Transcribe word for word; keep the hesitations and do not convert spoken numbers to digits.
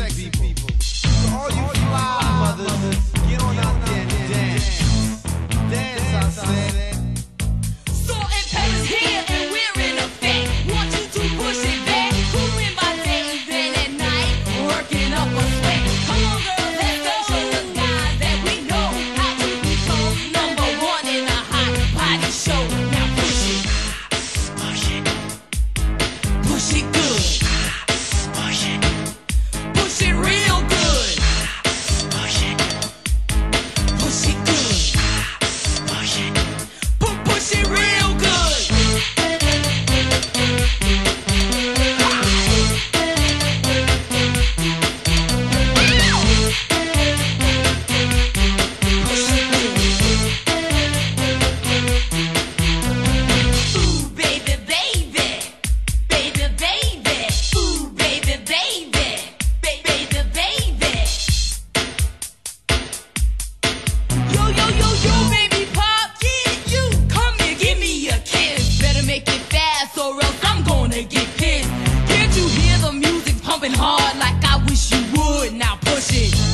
sexy people. So all you fly mothers, get on out there and dance. Dance, I said. So it pays here and we're in effect. Want you to push it back. Cooling by day and then at night, working up a sweat. Come on, girl, let's go. Show the guys that we know how to become number one in a hot body show. Now push it, push it, push it good. Push it, push it real good. Push it, push it good. Push it, push it real good. Ooh, baby, baby, baby, baby. Ooh, baby, baby, baby, baby. Yo, yo, yo, yo, baby pop, yeah, you come here, give me a kiss. Better make it fast, or else I'm gonna get pissed. Can't you hear the music pumping hard like I wish you would? Now push it.